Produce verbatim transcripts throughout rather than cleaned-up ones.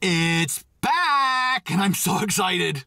It's back, and I'm so excited.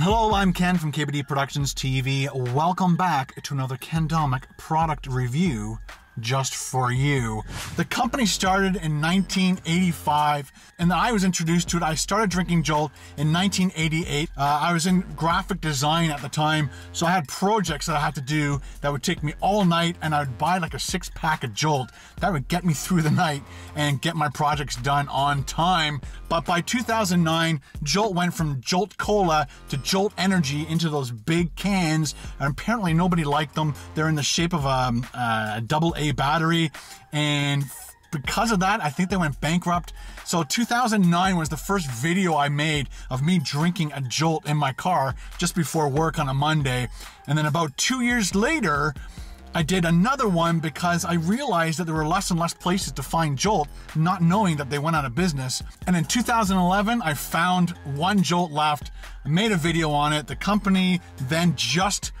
Hello, I'm Ken from K B D Productions T V. Welcome back to another Ken Domik product review just for you. The company started in nineteen eighty-five, and I was introduced to it. I started drinking Jolt in nineteen eighty-eight. Uh, I was in graphic design at the time, so I had projects that I had to do that would take me all night, and I would buy like a six pack of Jolt. That would get me through the night and get my projects done on time. But by two thousand nine, Jolt went from Jolt Cola to Jolt Energy into those big cans, and apparently nobody liked them. They're in the shape of a, a double A battery, and because of that, I think they went bankrupt. So two thousand nine was the first video I made of me drinking a Jolt in my car just before work on a Monday. And then about two years later, I did another one because I realized that there were less and less places to find Jolt, not knowing that they went out of business. And in two thousand eleven, I found one Jolt left. I made a video on it. The company then just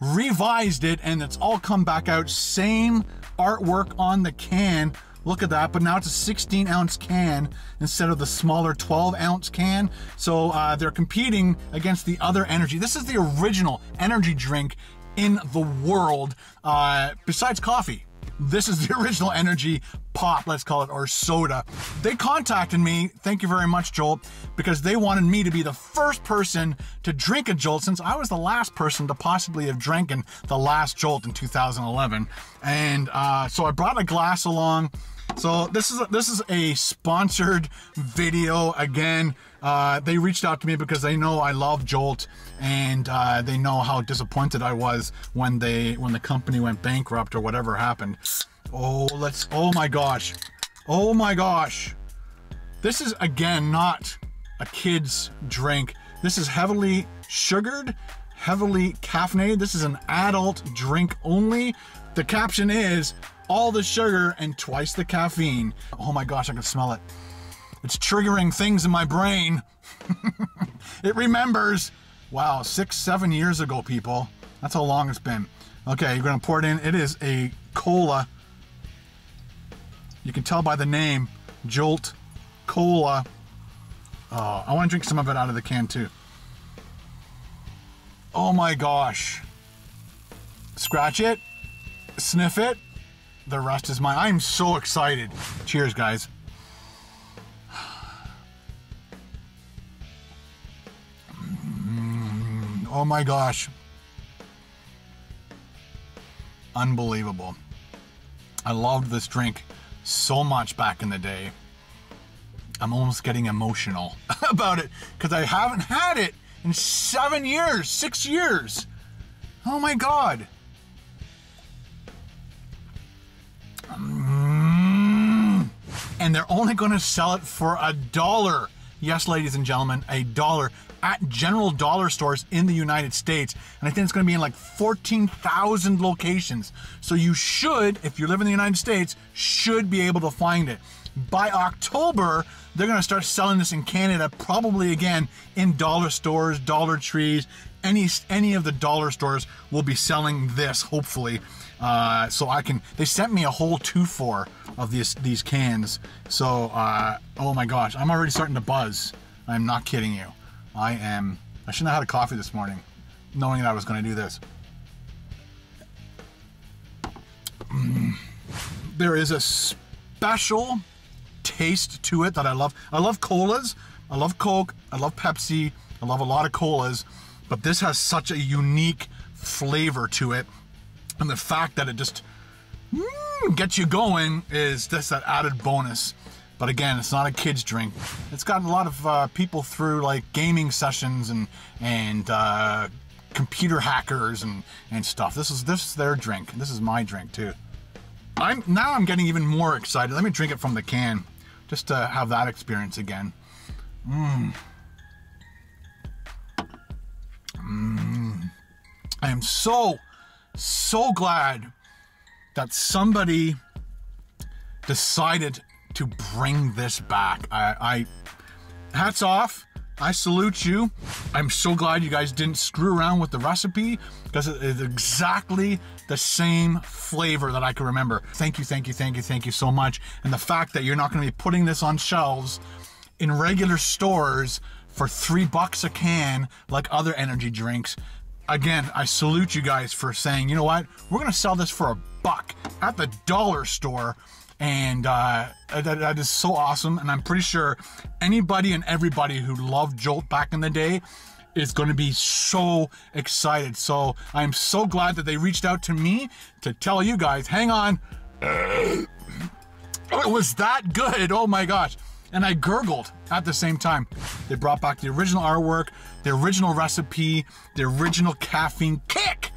revised it, and it's all come back out. Same artwork on the can. Look at that, but now it's a sixteen ounce can instead of the smaller twelve ounce can. So uh, they're competing against the other energy. This is the original energy drink in the world, uh, besides coffee. This is the original energy pop, let's call it, or soda. They contacted me, thank you very much, Jolt, because they wanted me to be the first person to drink a Jolt, since I was the last person to possibly have drinking the last Jolt in two thousand eleven. And uh, so I brought a glass along. So this is a, this is a sponsored video again. Uh, they reached out to me because they know I love Jolt, and uh, they know how disappointed I was when they when the company went bankrupt or whatever happened. Oh, let's. Oh my gosh. Oh my gosh. This is again not a kid's drink. This is heavily sugared, heavily caffeinated. This is an adult drink only. The caption is, all the sugar and twice the caffeine. Oh my gosh, I can smell it. It's triggering things in my brain. It remembers. Wow, six, seven years ago, people. That's how long it's been. Okay, you're gonna pour it in. It is a cola. You can tell by the name, Jolt Cola. Oh, I wanna drink some of it out of the can too. Oh my gosh. Scratch it, sniff it. The rest is mine. I'm so excited. Cheers, guys. Mm, oh my gosh. Unbelievable. I loved this drink so much back in the day. I'm almost getting emotional about it because I haven't had it in seven years, six years. Oh my God. And they're only going to sell it for a dollar. Yes, ladies and gentlemen, a dollar at general dollar stores in the United States. And I think it's going to be in like fourteen thousand locations. So you should, if you live in the United States, should be able to find it. By October, they're going to start selling this in Canada, probably again in dollar stores, Dollar Trees, any any of the dollar stores will be selling this, hopefully. Uh, so I can, they sent me a whole two four of these, these cans. So, uh, oh my gosh, I'm already starting to buzz. I'm not kidding you. I am, I shouldn't have had a coffee this morning, knowing that I was going to do this. Mm. There is a special taste to it that I love. I love colas. I love Coke. I love Pepsi. I love a lot of colas, but this has such a unique flavor to it. And the fact that it just mm, gets you going is just that added bonus. But again, it's not a kid's drink. It's gotten a lot of uh, people through like gaming sessions and and uh, computer hackers and and stuff. This is this is their drink. This is my drink too. I'm now I'm getting even more excited. Let me drink it from the can, just to have that experience again. Mmm. Mmm. I am so. So glad that somebody decided to bring this back. I, I hats off I salute you. I'm so glad you guys didn't screw around with the recipe, because it is exactly the same flavor that I can remember. Thank you, thank you, thank you, thank you so much. And the fact that you're not gonna be putting this on shelves in regular stores for three bucks a can like other energy drinks. Again, I salute you guys for saying, you know what, we're gonna sell this for a buck at the dollar store. And uh, that, that is so awesome. And I'm pretty sure anybody and everybody who loved Jolt back in the day is gonna be so excited. So I'm so glad that they reached out to me to tell you guys, hang on, it was that good, oh my gosh. And I gurgled at the same time. They brought back the original artwork, the original recipe, the original caffeine kick.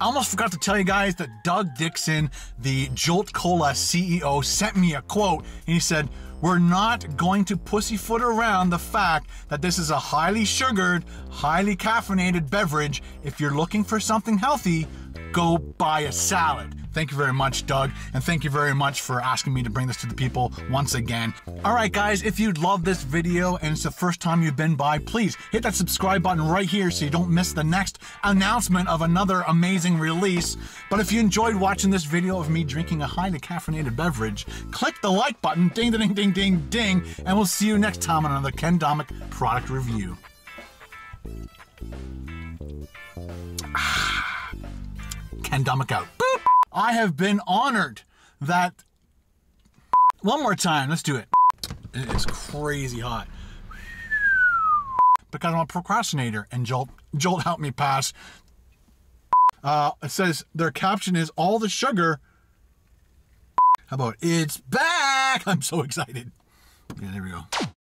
I almost forgot to tell you guys that Doug Dixon, the Jolt Cola C E O, sent me a quote, and he said, we're not going to pussyfoot around the fact that this is a highly sugared, highly caffeinated beverage. If you're looking for something healthy, go buy a salad. Thank you very much, Doug, and thank you very much for asking me to bring this to the people once again. All right, guys, if you love this video and it's the first time you've been by, please hit that subscribe button right here so you don't miss the next announcement of another amazing release. But if you enjoyed watching this video of me drinking a highly caffeinated beverage, click the like button, ding, ding, ding, ding, ding, and we'll see you next time on another Ken Domik product review. Ah, Ken Domik out. Boop. I have been honored that, one more time, let's do it. It is crazy hot. Because I'm a procrastinator and Jolt, Jolt helped me pass. Uh, it says, their caption is, all the sugar. How about, it's back? I'm so excited. Yeah, there we go.